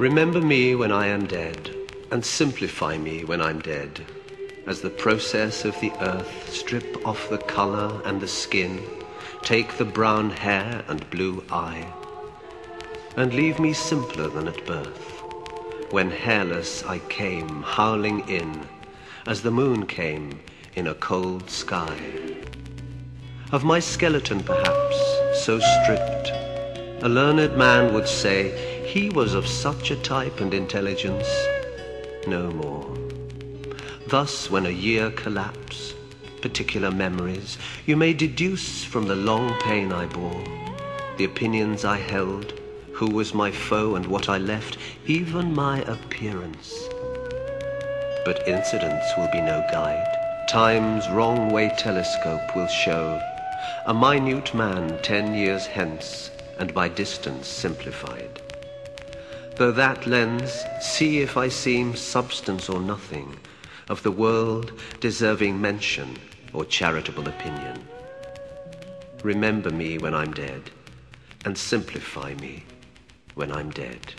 Remember me when I am dead, and simplify me when I'm dead, as the process of the earth strip off the colour and the skin, take the brown hair and blue eye, and leave me simpler than at birth, when hairless I came howling in, as the moon came in a cold sky. Of my skeleton perhaps, so stripped, a learned man would say, he was of such a type and intelligence, no more. Thus, when a year collapse, particular memories, you may deduce from the long pain I bore, the opinions I held, who was my foe and what I left, even my appearance. But incidents will be no guide. Time's wrong way telescope will show a minute man 10 years hence, and by distance simplified. Though that lens, see if I seem substance or nothing, of the world deserving mention or charitable opinion. Remember me when I'm dead, and simplify me when I'm dead.